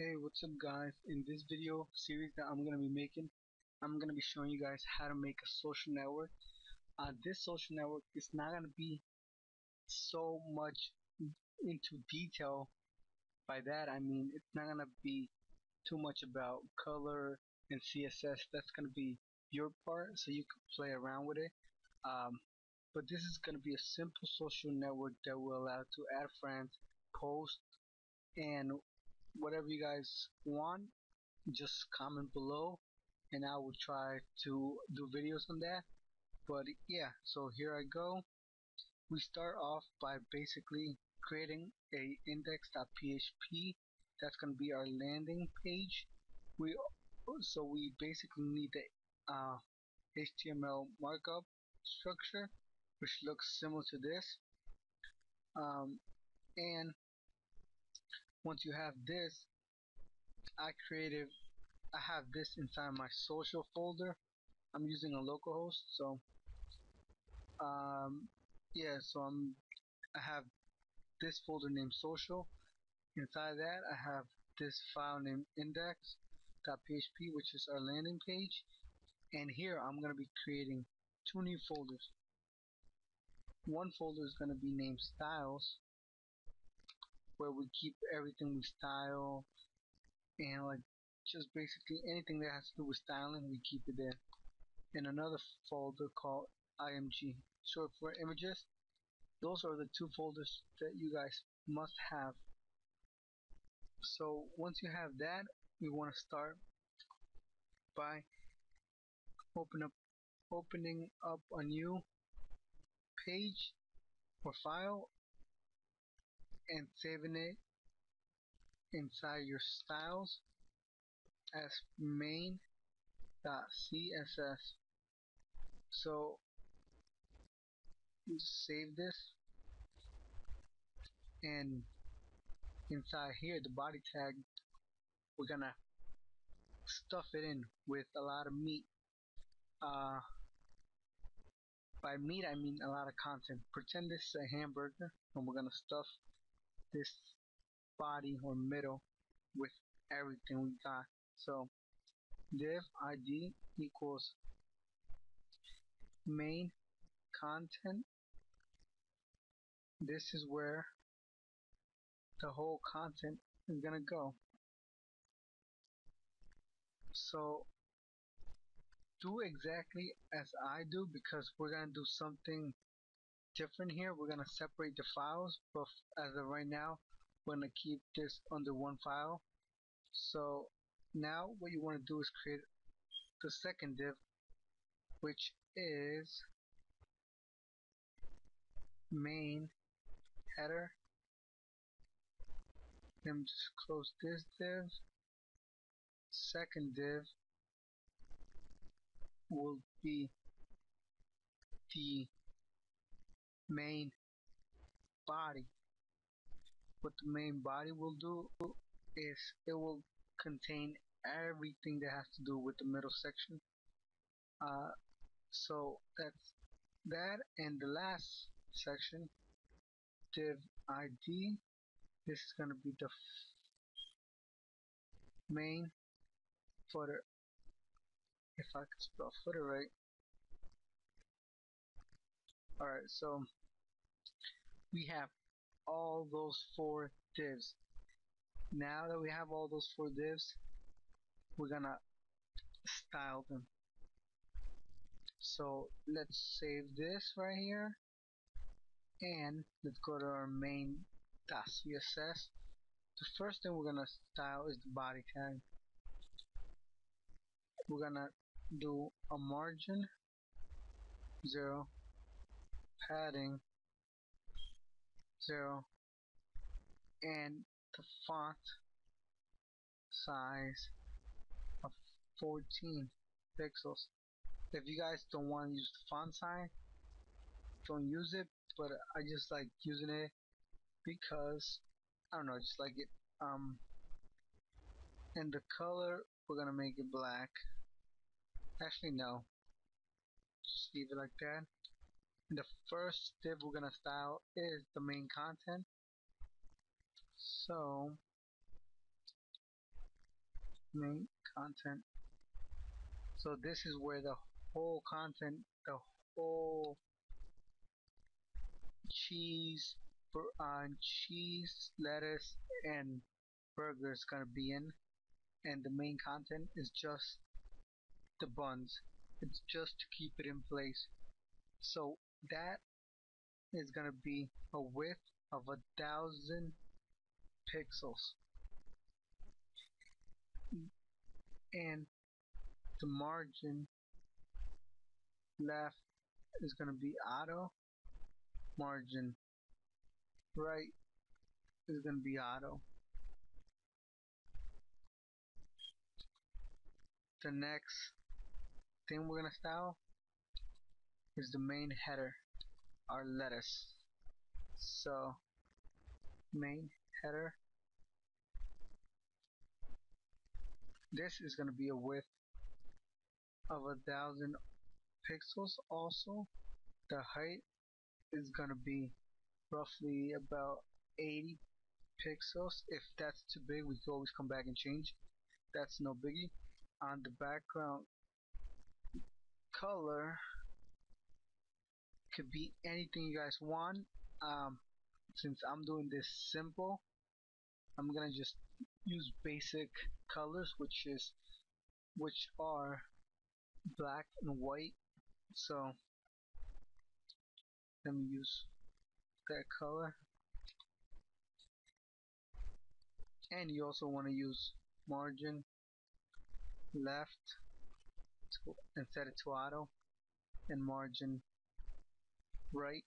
Hey, what's up guys? In this video series that I'm going to be making, I'm going to be showing you guys how to make a social network. This social network is not going to be so much into detail. By that I mean it's not going to be too much about color and CSS. That's going to be your part, so you can play around with it. But this is going to be a simple social network that will allow to add friends, post, and whatever you guys want. Just comment below and I will try to do videos on that. But yeah, so here I go. We start off by basically creating a index.php. that's going to be our landing page. So we basically need the HTML markup structure, which looks similar to this. And once you have this, I have this inside my social folder. I'm using a localhost, so yeah, so I have this folder named social. Inside that I have this file named index.php, which is our landing page. And here I'm going to be creating two new folders. One folder is going to be named styles, where we keep everything we style, and like just basically anything that has to do with styling, we keep it there. And another folder called img, short for images. Those are the two folders that you guys must have. So once you have that, we want to start by opening up a new page or file and saving it inside your styles as main.css. So you save this, and inside here, the body tag, we're gonna stuff it in with a lot of meat. By meat I mean a lot of content. Pretend this is a hamburger, and we're gonna stuff this body or middle with everything we got. So div id equals main content. This is where the whole content is gonna go. So do exactly as I do, because we're gonna do something different here. We're gonna separate the files, but as of right now we're gonna keep this under one file. So now what you want to do is create the second div, which is main header. Let me just close this div. Second div will be the main body. What the main body will do is it will contain everything that has to do with the middle section. So that's that. And the last section, div id, this is going to be the main footer, if I can spell footer right. Alright, so we have all those four divs. Now that we have all those four divs, we're gonna style them. So let's save this right here, and let's go to our main.css. The first thing we're gonna style is the body tag. We're gonna do a margin 0, padding 0, and the font size of 14 pixels. If you guys don't want to use the font size, don't use it, but I just like using it because I don't know, I just like it. And the color, we're gonna make it black. Actually no, just leave it like that. And the first div we're gonna style is the main content. So main content. So this is where the whole content, the whole cheese, lettuce, and burger is gonna be in, and the main content is just the buns. It's just to keep it in place. So that is gonna be a width of 1000 pixels, and the margin left is gonna be auto, margin right is gonna be auto. The next thing we're gonna style is the main header, our lettuce. So main header, this is gonna be a width of 1000 pixels. Also the height is gonna be roughly about 80 pixels. If that's too big, we can always come back and change. That's no biggie. On the background color, could be anything you guys want. Since I'm doing this simple, I'm gonna just use basic colors, which are black and white. So let me use that color, and you also want to use margin left and set it to auto, and margin right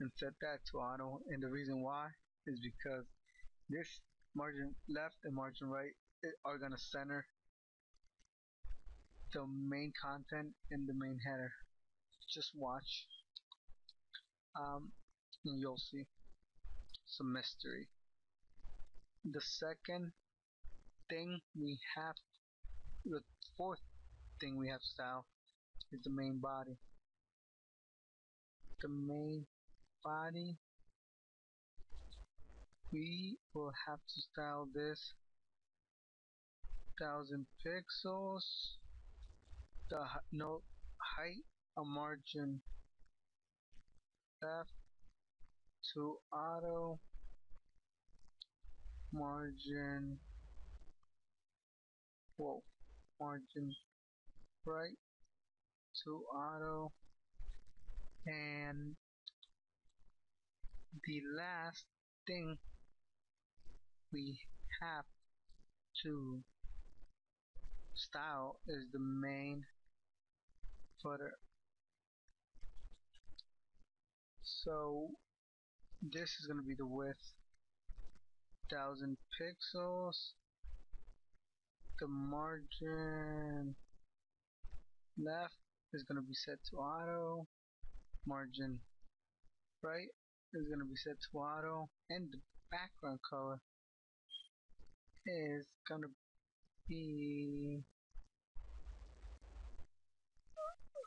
and set that to auto. And the reason why is because this margin left and margin right are gonna center the main content and the main header. Just watch, and you'll see some mystery. The second thing we have, the fourth thing we have style is the main body. The main body, we will have to style this 1000 pixels. The height, a margin left to auto, margin right to auto, and the last thing we have to style is the main footer. So this is going to be the width 1000 pixels, the margin left is going to be set to auto, margin right is going to be set to auto, and the background color is going to be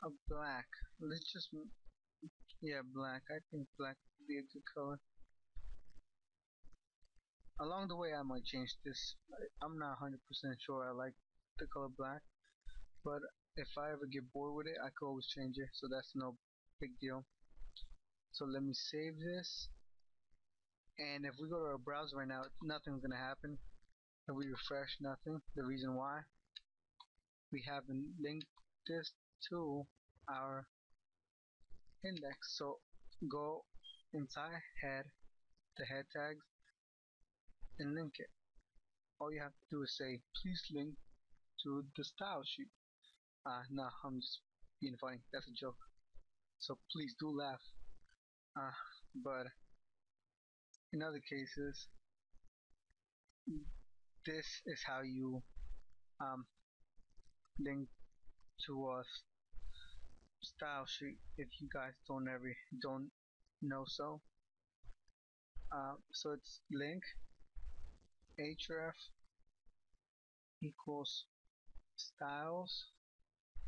a black. Let's just, yeah, black. I think black would be a good color. Along the way I might change this. I'm not 100% sure I like the color black, but if I ever get bored with it, I could always change it, so that's no big deal. So let me save this, and if we go to our browser right now, nothing's gonna happen. If we refresh, nothing. The reason why, we haven't linked this to our index. So go inside head, the head tags, and link it. All you have to do is say, please link to the style sheet. Nah, I'm just being funny. That's a joke. So please do laugh. But in other cases, this is how you link to a style sheet, if you guys don't know. So so it's link href equals styles,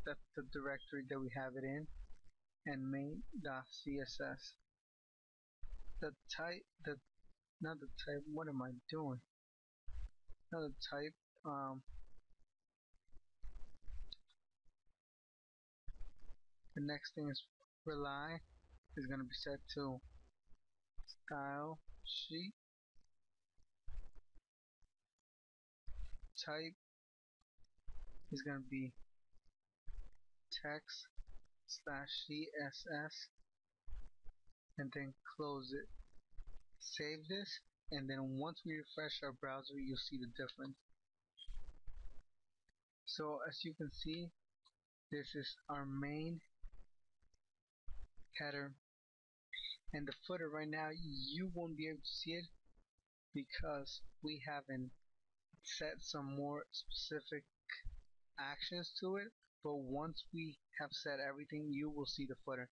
that's the directory that we have it in, and main.css. Not the type, what am I doing? Another type, The next thing is rely is going to be set to style sheet, type is going to be text /css, and then close it. Save this, and then once we refresh our browser, you'll see the difference. So as you can see, this is our main header, and the footer right now you won't be able to see it because we haven't set some more specific actions to it, but once we have set everything, you will see the footer.